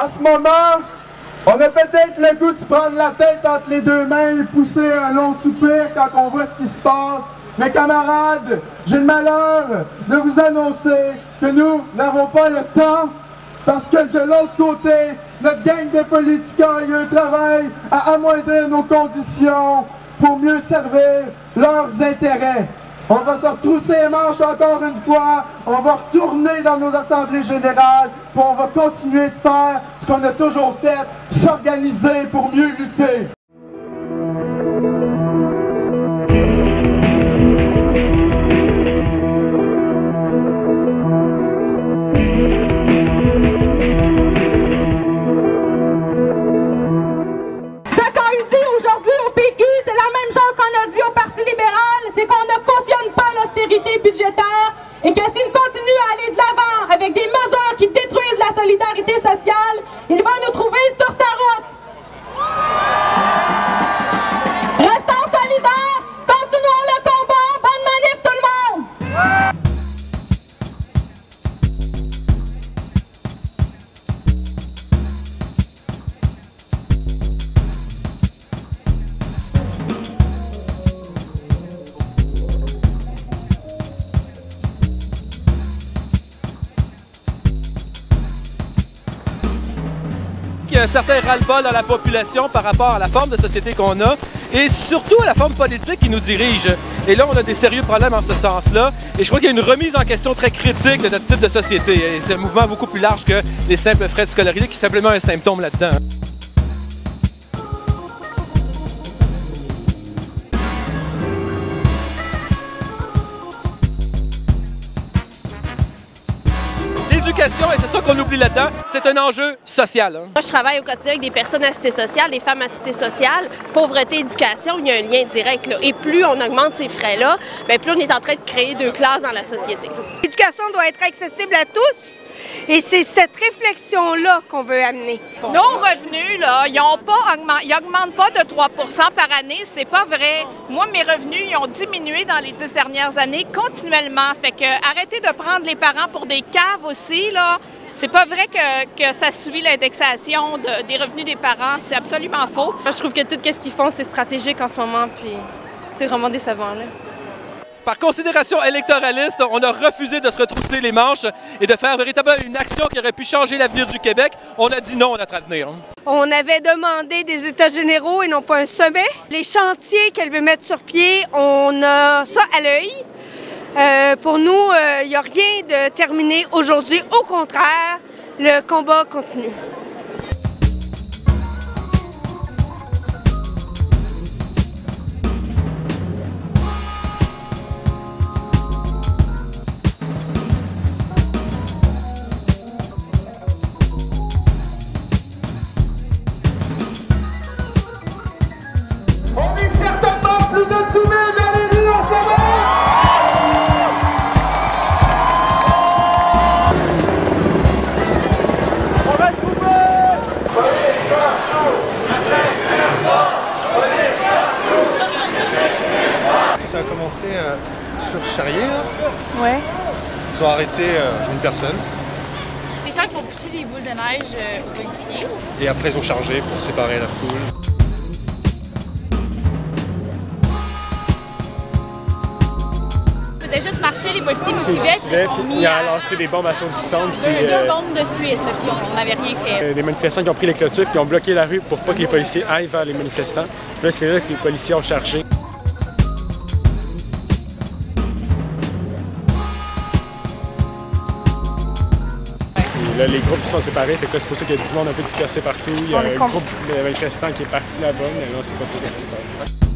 En ce moment, on a peut-être le goût de prendre la tête entre les deux mains et pousser un long soupir quand on voit ce qui se passe. Mes camarades, j'ai le malheur de vous annoncer que nous n'avons pas le temps parce que de l'autre côté, notre gang de politiciens a eu un travail à amoindrir nos conditions pour mieux servir leurs intérêts. On va se retrousser les manches encore une fois, on va retourner dans nos assemblées générales, puis on va continuer de faire ce qu'on a toujours fait, s'organiser pour mieux lutter. Ce qu'on dit aujourd'hui au PQ, c'est la même chose qu'on a dit au Parti libéral, c'est qu'on ne cautionne pas l'austérité budgétaire et que s'il continue à aller de l'avant avec des mesures qui détruisent la solidarité sociale, il va nous trouver sur sa route. Restons solidaires, continuons le combat, bonne manif tout le monde! Un certain ras-le-bol dans la population par rapport à la forme de société qu'on a et surtout à la forme politique qui nous dirige. Et là, on a des sérieux problèmes en ce sens-là. Et je crois qu'il y a une remise en question très critique de notre type de société. C'est un mouvement beaucoup plus large que les simples frais de scolarité qui est simplement un symptôme là-dedans. Et c'est ça qu'on oublie là-dedans, c'est un enjeu social. Hein? Moi, je travaille au quotidien avec des personnes à cité sociale, des femmes à cité sociale, pauvreté, éducation, il y a un lien direct. Là. Et plus on augmente ces frais-là, plus on est en train de créer deux classes dans la société. L'éducation doit être accessible à tous. Et c'est cette réflexion-là qu'on veut amener. Nos revenus, là, ils n'augmentent pas de 3% par année, c'est pas vrai. Moi, mes revenus, ils ont diminué dans les 10 dernières années continuellement. Fait que arrêtez de prendre les parents pour des caves aussi, là. C'est pas vrai que ça suit l'indexation des revenus des parents, c'est absolument faux. Moi, je trouve que tout ce qu'ils font, c'est stratégique en ce moment, puis c'est vraiment décevant, là. Par considération électoraliste, on a refusé de se retrousser les manches et de faire véritablement une action qui aurait pu changer l'avenir du Québec. On a dit non à notre avenir. On avait demandé des États généraux et non pas un sommet. Les chantiers qu'elle veut mettre sur pied, on a ça à l'œil. Pour nous, il n'y a rien de terminé aujourd'hui. Au contraire, le combat continue. Ouais. Ils ont arrêté une personne. Des gens qui ont poussé des boules de neige aux policiers. Et après, ils ont chargé pour séparer la foule. Ils faisaient juste marcher, les policiers nous suivaient, ils ont lancé des bombes assourdissantes. Deux bombes de suite, là, puis on n'avait rien fait. Des manifestants qui ont pris les clôtures, puis ont bloqué la rue pour pas que les policiers aillent vers les manifestants. Puis là, c'est là que les policiers ont chargé. Là, les groupes se sont séparés, c'est pour ça qu'il y a du monde un peu dispersé partout. Il y a un groupe de manifestants qui est parti là-bas, mais là, on ne sait pas trop ce qui se passe.